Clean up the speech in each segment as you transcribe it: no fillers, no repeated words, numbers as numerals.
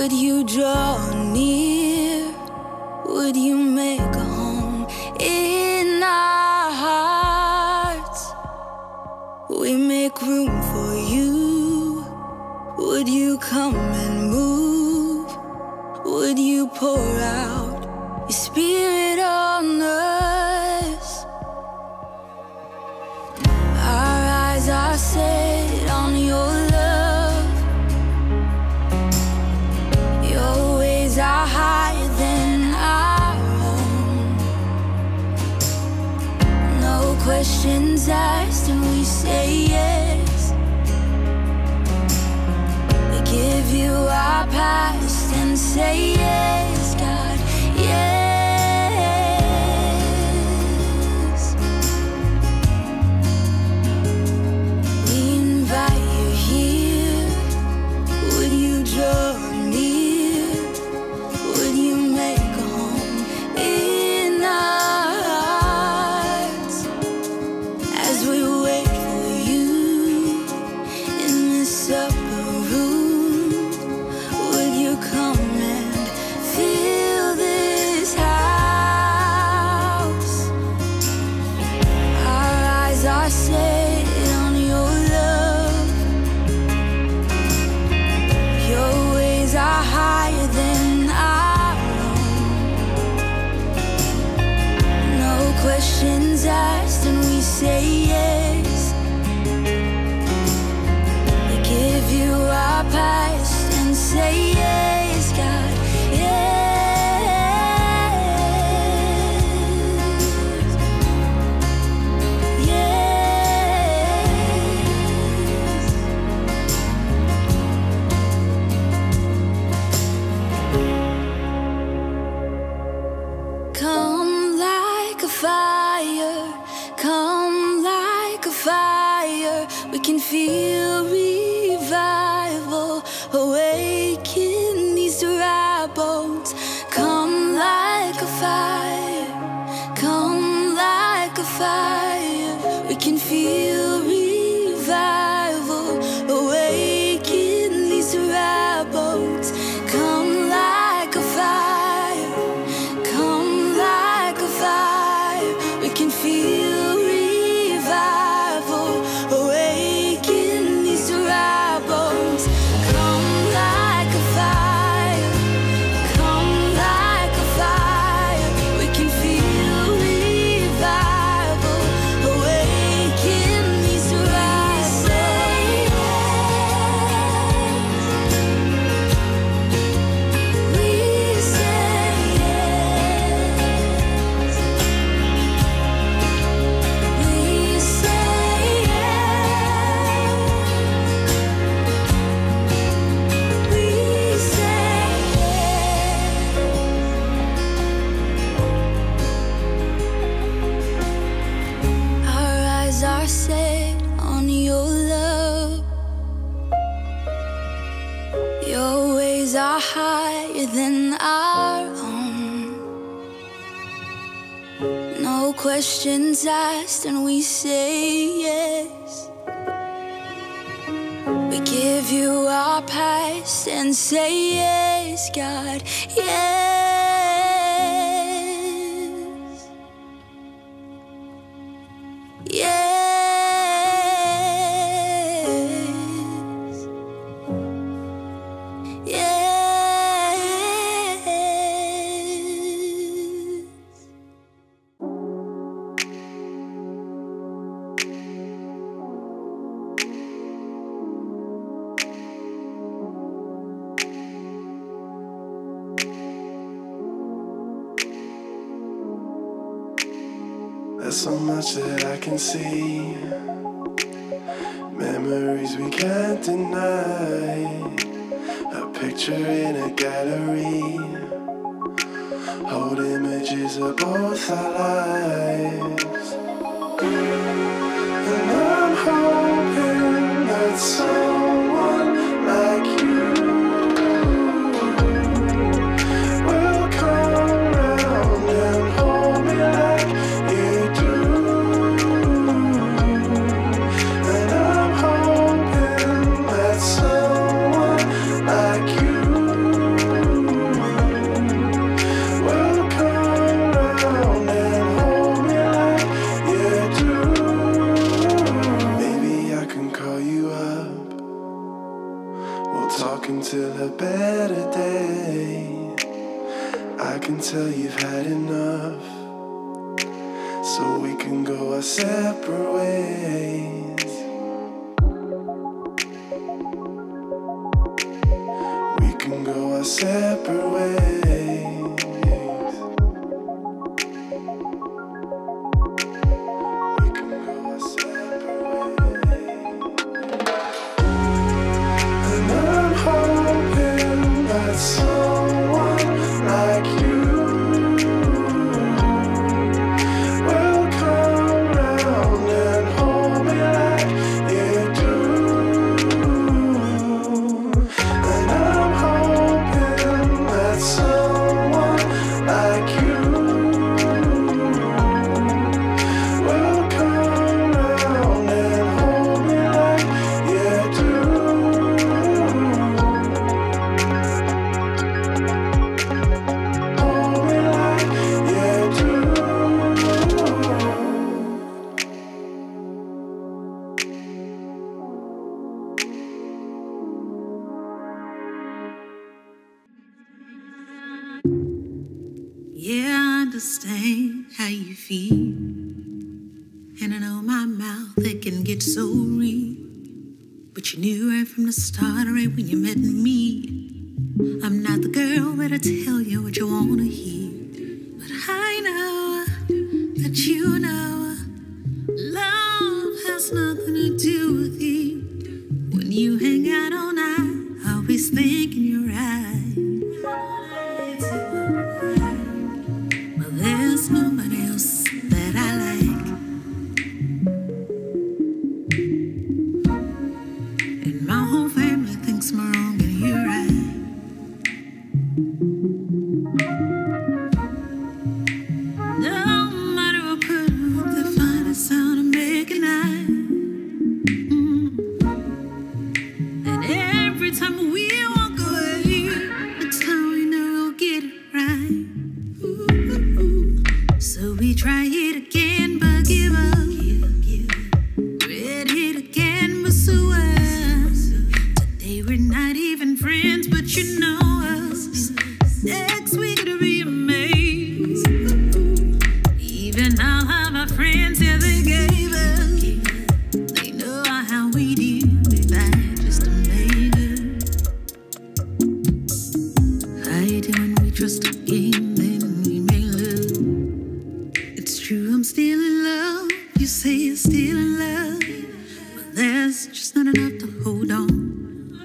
Would you draw near? Would you make a home in our hearts? We make room for you. Would you come and move? Would you pour out your spirit on us? Our eyes are set on your love. Your ways are higher than our own. No questions asked, and we say yes. We give you our past and say yes, God, yes. Questions asked, and we say yes. We give you our past and say yes, God, yes, yes. Come like a fire. Come like a fire, we can feel revival, awaken these dry bones. Come like a fire, come like a fire, we can feel revival, awaken these dry bones. Come like a fire, come like a fire, we can feel. Set on your love, your ways are higher than our own. No questions asked, and we say yes. We give you our past and say yes, God, yes. There's so much that I can see, memories we can't deny, a picture in a gallery, hold images of both our lives, and I'm hoping that someone like you like you. until you've had enough, so we can go our separate ways. We can go our separate ways. We can go our separate ways. And I'm hoping that someone like you feel. And I know my mouth, it can get so real, but you knew right from the start, right when you met me, I'm not the girl that'll tell you what you wanna hear. But I know that you know love has nothing to do with you. When you hang out all night, always thinking you're right. There's nobody else that I like, and my whole family thinks I'm wrong and you're right. No matter what put up, they find a sound and make a night. And every time we walk away, that's how we know we'll get it right. So we try it again, but give up. Red hit again, but so us. Today we're not even friends, but you know us. Next week it'll be amazed. Even all of my friends, yeah, they gave up. They know how we deal with that just to make up. Hiding when we trust a game, then we make love. True, I'm still in love. You say you're still in love, but there's just not enough to hold on.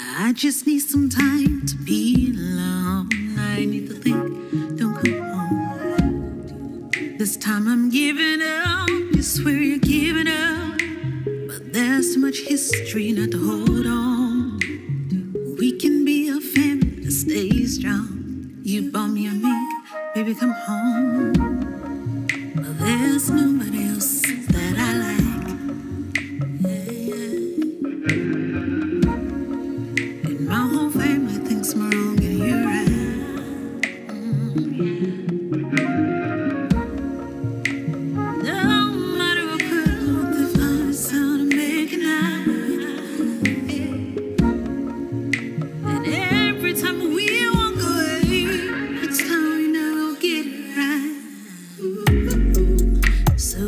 I just need some time to be alone. I need to think, don't go home. This time I'm giving up. You swear you're giving up, but there's too much history not to hold on. We can be a family to stay strong. You bought me a mink, baby, come home. There's nobody else that I like, yeah. And my whole family thinks I'm wrong and you're right. No matter what put on, they find a sound to make it now. And every time we walk away, it's time we know we'll get it right. So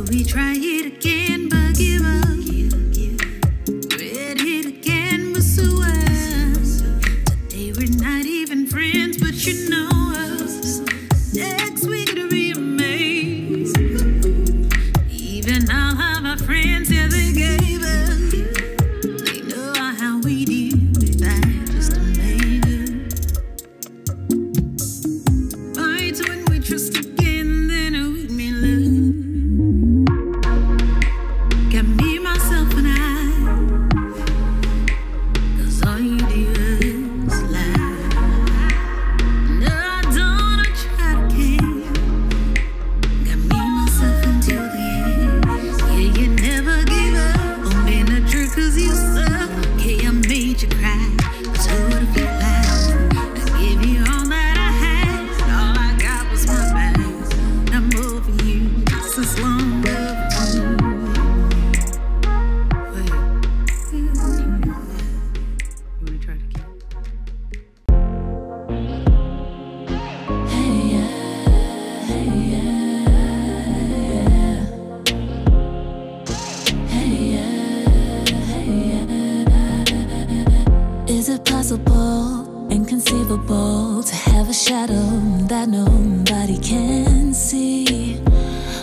unbelievable to have a shadow that nobody can see.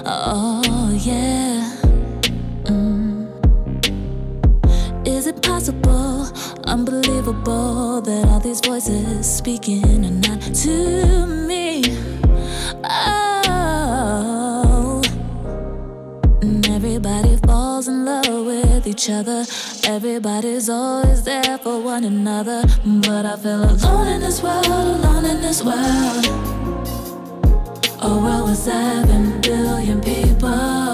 Oh yeah. Is it possible, unbelievable, that all these voices speaking are not to me? Oh, and everybody falls in love with each other. Everybody's always there for one another. But I feel alone in this world, alone in this world. A world with 7 billion people.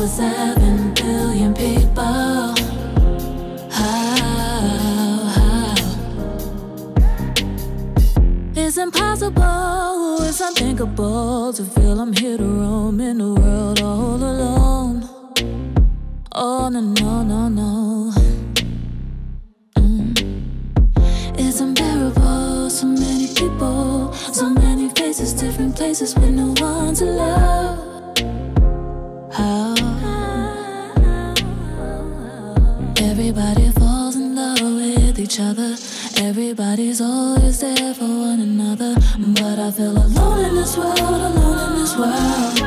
With 7 billion people, how? It's impossible, it's unthinkable to feel I'm here to roam in the world all alone. Oh no, no, no, no. It's unbearable, so many people, so many faces, different places with no one to love. Everybody falls in love with each other. Everybody's always there for one another. But I feel alone in this world, alone in this world.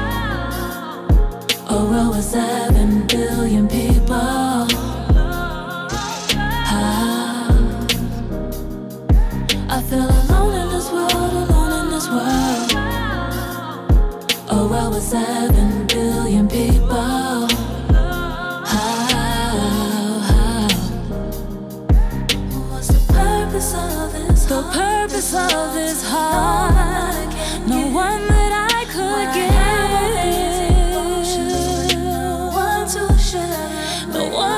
A world with 7 billion people. I feel alone in this world, alone in this world. A world with 7 billion people. The purpose of this heart, no one that I could give, no one to share them with, no one.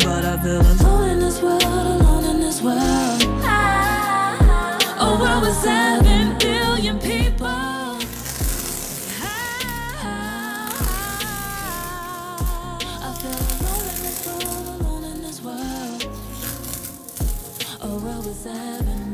But I feel alone in this world, alone in this world. A world with 7 billion people. I feel alone in this world, alone in this world. A world with 7 billion people.